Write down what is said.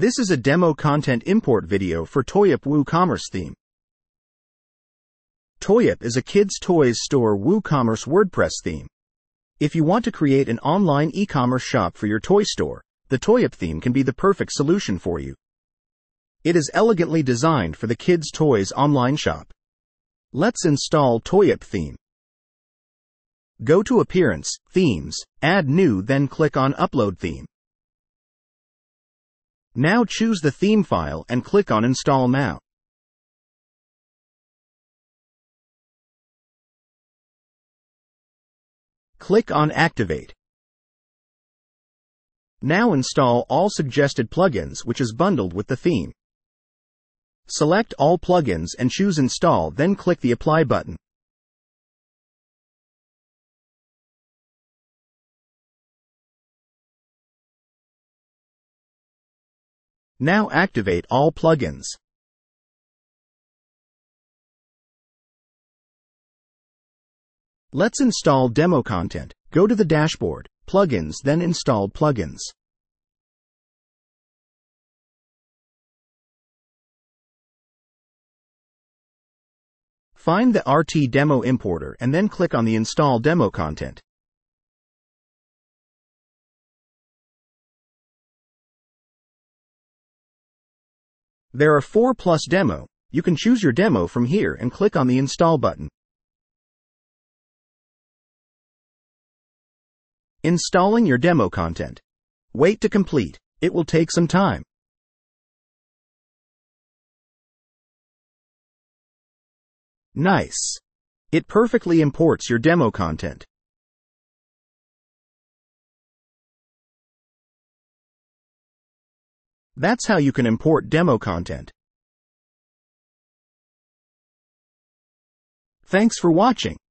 This is a demo content import video for ToyUp WooCommerce theme. ToyUp is a kids' toys store WooCommerce WordPress theme. If you want to create an online e-commerce shop for your toy store, the ToyUp theme can be the perfect solution for you. It is elegantly designed for the kids' toys online shop. Let's install ToyUp theme. Go to Appearance, Themes, Add New, then click on Upload Theme. Now choose the theme file and click on Install Now. Click on Activate. Now install all suggested plugins, which is bundled with the theme. Select all plugins and choose Install, then click the Apply button. Now activate all plugins. Let's install demo content. Go to the dashboard, plugins, then install plugins. Find the RT demo importer and then click on the install demo content. There are 4+ demo. You can choose your demo from here and click on the install button. Installing your demo content. Wait to complete. It will take some time. Nice. It perfectly imports your demo content. That's how you can import demo content. Thanks for watching.